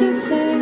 you say.